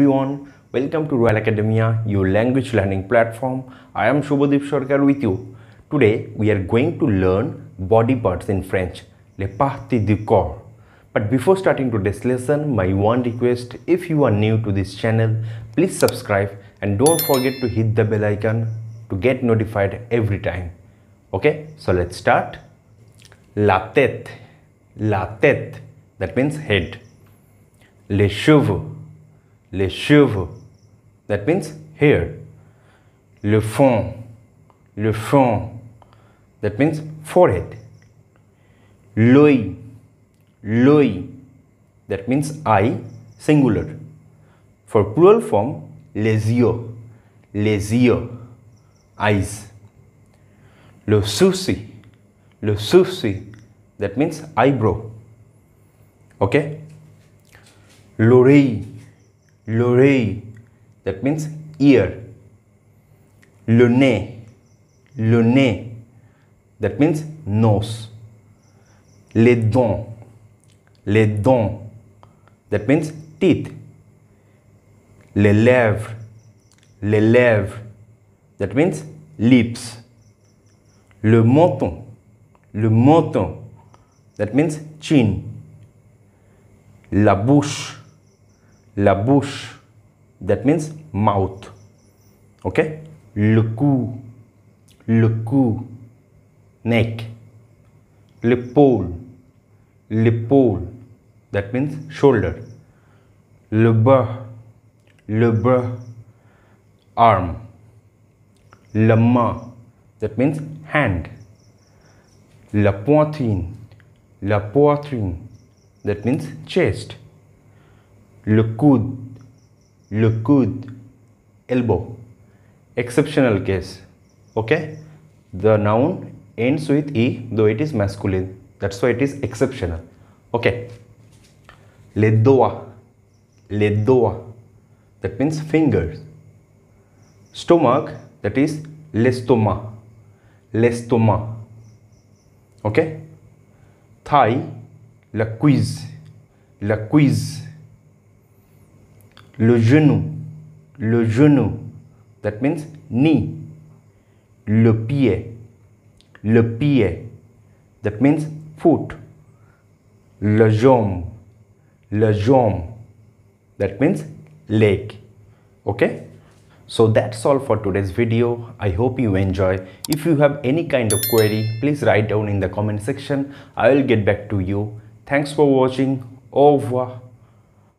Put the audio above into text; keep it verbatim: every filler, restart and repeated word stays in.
everyone, welcome to Royal Academia, your language learning platform. I am Shubhadeep Sharkar with you. Today we are going to learn body parts in French, Les parties du corps. But before starting today's lesson, my one request, if you are new to this channel, please subscribe and don't forget to hit the bell icon to get notified every time. Okay, so let's start. La tête, la tête, that means head. Les cheveux, les cheveux, that means hair. Le front, le front, that means forehead. L'œil, l'œil, that means eye, singular. For plural form, les yeux, les yeux, eyes. Le sourcil, le sourcil, that means eyebrow. Okay? L'oreille, l'oreille, that means ear. Le nez, le nez, that means nose. Les dents, les dents, that means teeth. Les lèvres, les lèvres, that means lips. Le menton, le menton, that means chin. La bouche, la bouche, that means mouth. Okay? Le cou, le cou, neck. L'épaule, l'épaule, that means shoulder. Le bras, le bras, arm. La main, that means hand. La poitrine, la poitrine, that means chest. Le coude, le coude, elbow. Exceptional case. Okay? The noun ends with E, though it is masculine. That's why it is exceptional. Okay? Les doigts, les doigts, that means fingers. Stomach, that is l'estomac, l'estomac. Okay? Thigh, la cuisse, la cuisse. Le genou, le genou, that means knee. Le pied, le pied, that means foot. La jambe, la jambe, that means leg. Okay, so that's all for today's video. I hope you enjoy. If you have any kind of query, please write down in the comment section. I will get back to you. Thanks for watching. Au revoir.